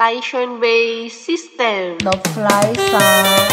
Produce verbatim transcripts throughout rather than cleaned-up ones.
Taichuan Bay system. The flies are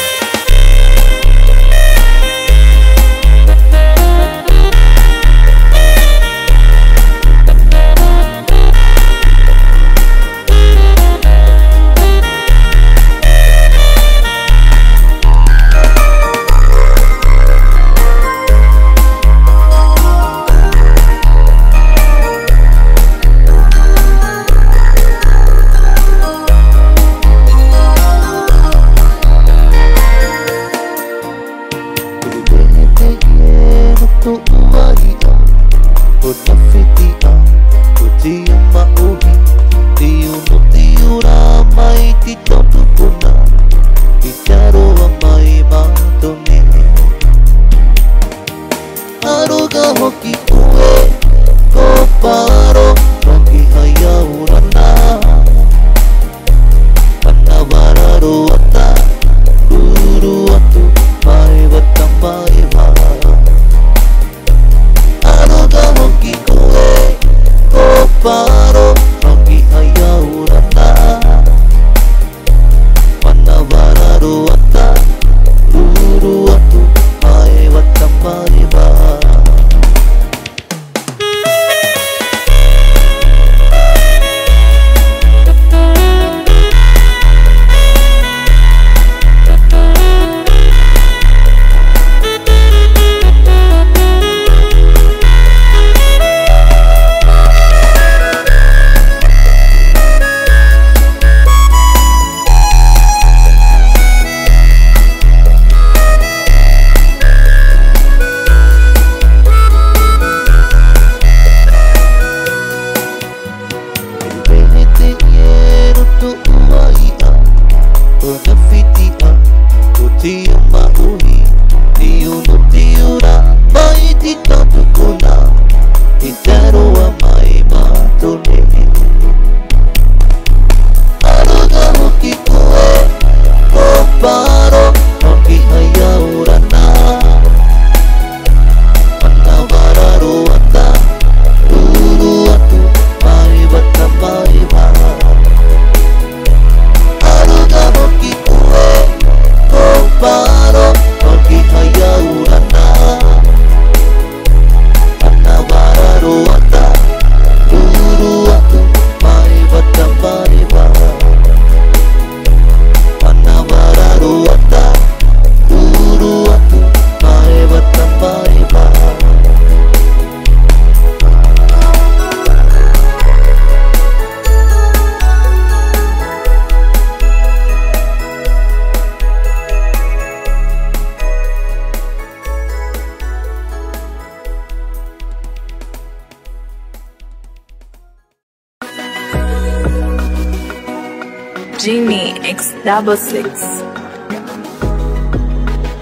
Jimmy X double six.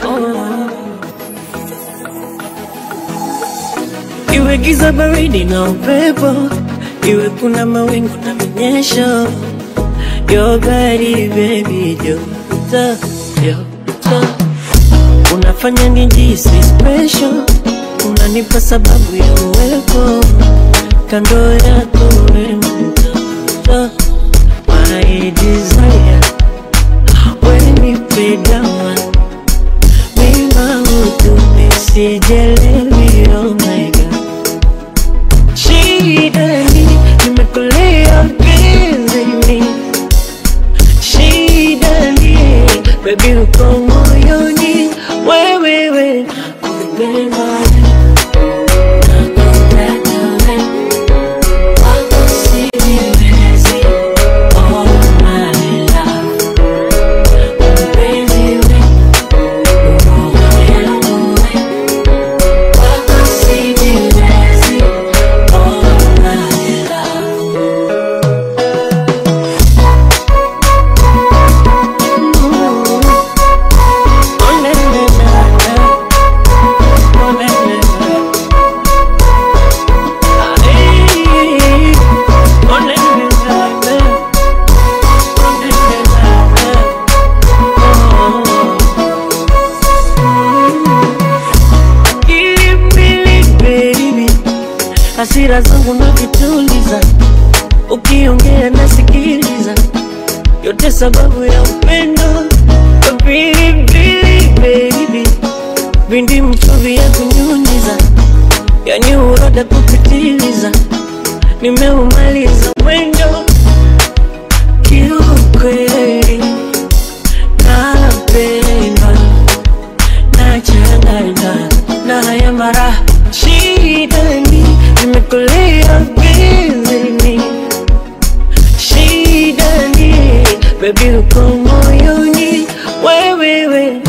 Oh. Iwe giza baridi na upepo, iwe kuna mawingu na minyesho. Your body baby joto, joto. Unafanya nijisi special, unanipa sababu ya uwepo. Kando yako wewe my desire, when you play that one, me ma utu mesi jelly, oh my God. She dani, nimekulea penzi mi. She dani, baby uko moyoni, wewe wewe, kubeba. Hasira zangu na vituliza, ukiongea nasikiliza, test above your window. Baby, baby, bindi mchovi ya kunyuniza, yani uroda kupitiliza, nimeumaliza mwendo. Kiukweli napenda, nachanganya na haya mara shida ni nimekulea gizini. Shida ni baby uko moyoni. Wait, wait, wait.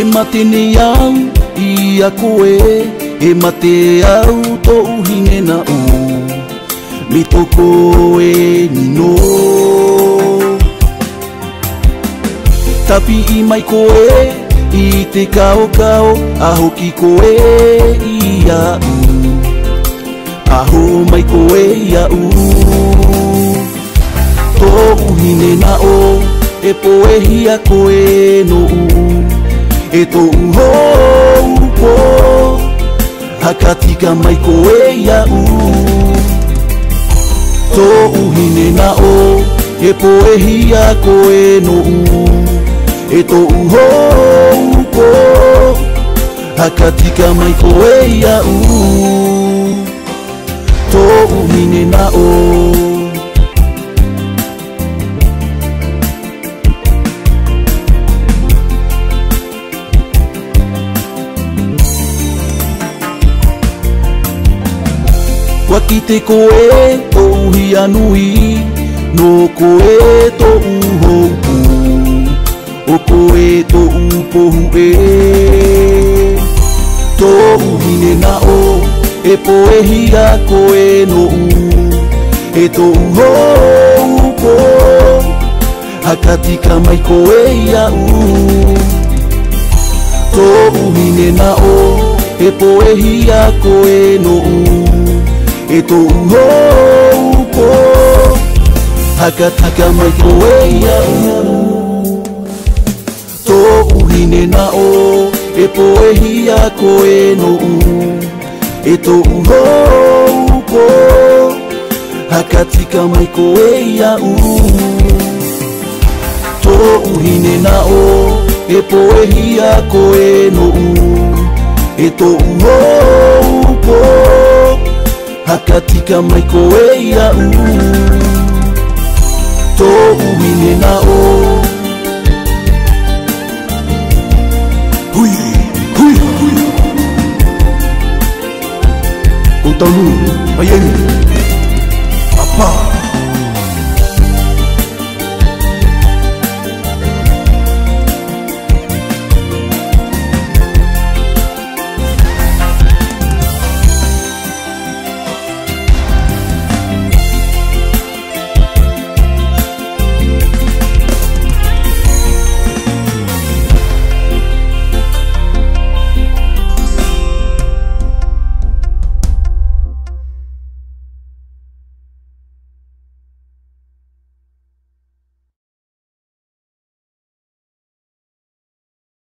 Emate ni yau ia koe, emate au to uhine na u, mitoko e nino. Tapi imai koe, I te kao kao, ahoki koe ia u, aho mai koe ia u. To uhine na o, e poe hia koe no u. Eto uho upo Hakati kama ikoe ya uu. To uhine na o Epoe hiya koe no uu. Eto uho upo Hakati kama ikoe ya uu. To uhine na o Wakite koe to uhi anui, no koe to uho upu, o koe to upohu e. To uhine na o, e poe hia koe no u, e to uho upo, hakati kamai koe ia u. To uhine na o, e poe hia koe no u. Eto uho upo Hakataka maikoe ya u. To uhine na o Epoe hiya koe no u. Eto uho upo Hakatika maikoe ya u. To uhine na o Epoe hiya koe no u. Eto uho upo Hakatika maikoe ya u. To uhine na o. Hui, hui, hui. Kutanu, ayeni.